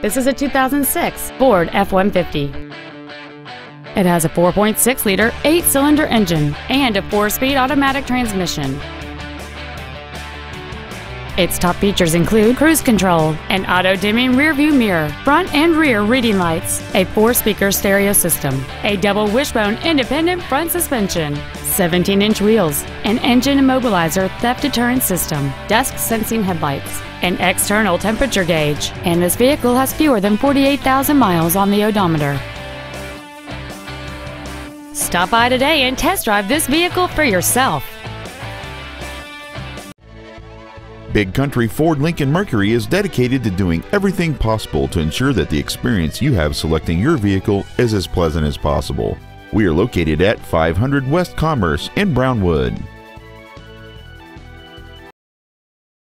This is a 2006 Ford F-150. It has a 4.6-liter 8-cylinder engine and a 4-speed automatic transmission. Its top features include cruise control, an auto-dimming rearview mirror, front and rear reading lights, a 4-speaker stereo system, a double wishbone independent front suspension, 17-inch wheels, an engine immobilizer theft deterrent system, dusk sensing headlights, an external temperature gauge, and this vehicle has fewer than 48,000 miles on the odometer. Stop by today and test drive this vehicle for yourself. Big Country Ford Lincoln Mercury is dedicated to doing everything possible to ensure that the experience you have selecting your vehicle is as pleasant as possible. We are located at 500 West Commerce in Brownwood.